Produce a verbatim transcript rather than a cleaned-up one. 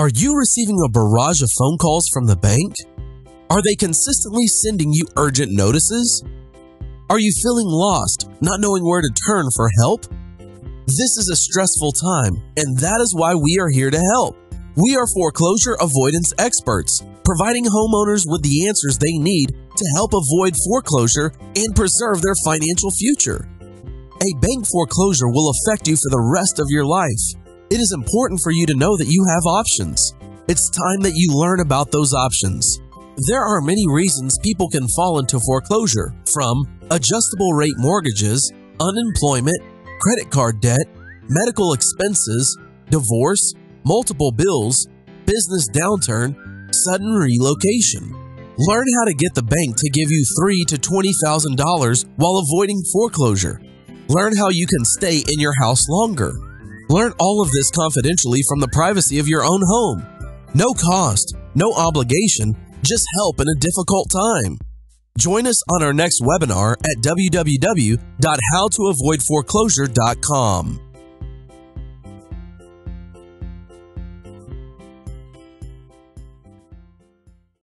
Are you receiving a barrage of phone calls from the bank? Are they consistently sending you urgent notices? Are you feeling lost, not knowing where to turn for help? This is a stressful time, and that is why we are here to help. We are foreclosure avoidance experts, providing homeowners with the answers they need to help avoid foreclosure and preserve their financial future. A bank foreclosure will affect you for the rest of your life. It is important for you to know that you have options. It's time that you learn about those options. There are many reasons people can fall into foreclosure, from adjustable rate mortgages, unemployment, credit card debt, medical expenses, divorce, multiple bills, business downturn, sudden relocation. Learn how to get the bank to give you three thousand to twenty thousand dollars while avoiding foreclosure. Learn how you can stay in your house longer. Learn all of this confidentially from the privacy of your own home. No cost, no obligation, just help in a difficult time. Join us on our next webinar at w w w dot how to avoid foreclosure dot com.